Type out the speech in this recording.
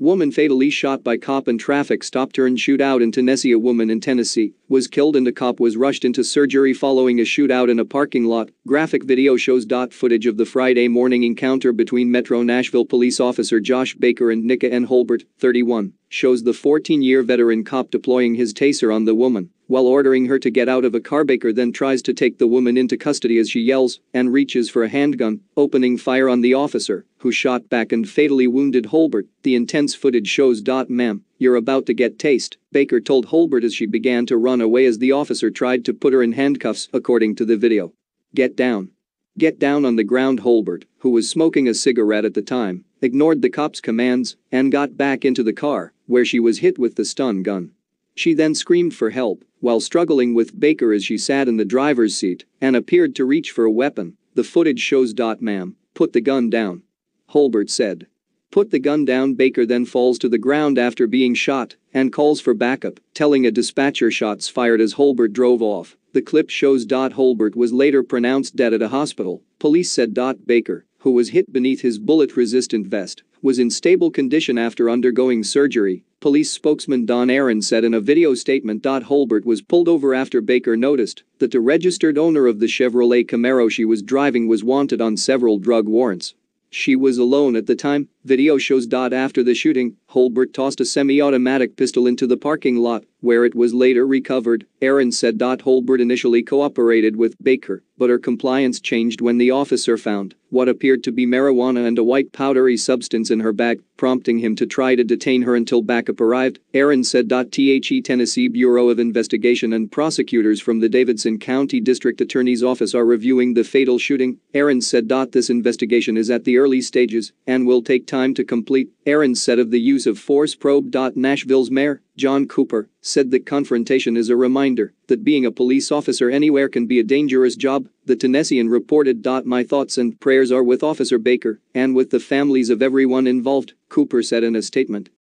Woman fatally shot by cop in traffic stop-turn shootout in Tennessee. A woman in Tennessee was killed and a cop was rushed into surgery following a shootout in a parking lot. Graphic video shows footage of the Friday morning encounter between Metro Nashville Police Officer Josh Baker and Nika N. Holbert, 31, shows the 14-year veteran cop deploying his taser on the woman while ordering her to get out of a car. Baker then tries to take the woman into custody as she yells and reaches for a handgun, opening fire on the officer, who shot back and fatally wounded Holbert. The intense footage shows. "Ma'am, you're about to get tased," Baker told Holbert as she began to run away as the officer tried to put her in handcuffs, according to the video. "Get down. Get down on the ground." Holbert, who was smoking a cigarette at the time, ignored the cop's commands and got back into the car, where she was hit with the stun gun. She then screamed for help while struggling with Baker as she sat in the driver's seat and appeared to reach for a weapon. The footage shows. "Ma'am, put the gun down," Holbert said. "Put the gun down." Baker then falls to the ground after being shot and calls for backup, telling a dispatcher shots fired as Holbert drove off. The clip shows. Holbert was later pronounced dead at a hospital, police said. Baker, who was hit beneath his bullet-resistant vest, was in stable condition after undergoing surgery, police spokesman Don Aaron said in a video statement. Holbert was pulled over after Baker noticed that the registered owner of the Chevrolet Camaro she was driving was wanted on several drug warrants. She was alone at the time. Video shows. After the shooting, Holbert tossed a semi-automatic pistol into the parking lot, where it was later recovered, Aaron said. Holbert initially cooperated with Baker, but her compliance changed when the officer found what appeared to be marijuana and a white powdery substance in her bag, prompting him to try to detain her until backup arrived, Aaron said. The Tennessee Bureau of Investigation and prosecutors from the Davidson County District Attorney's Office are reviewing the fatal shooting, Aaron said. This investigation is at the early stages and will take time to complete, Aaron said of the use of force probe. Nashville's mayor, John Cooper, said the confrontation is a reminder that being a police officer anywhere can be a dangerous job, the Tennessean reported. My thoughts and prayers are with Officer Baker and with the families of everyone involved, Cooper said in a statement.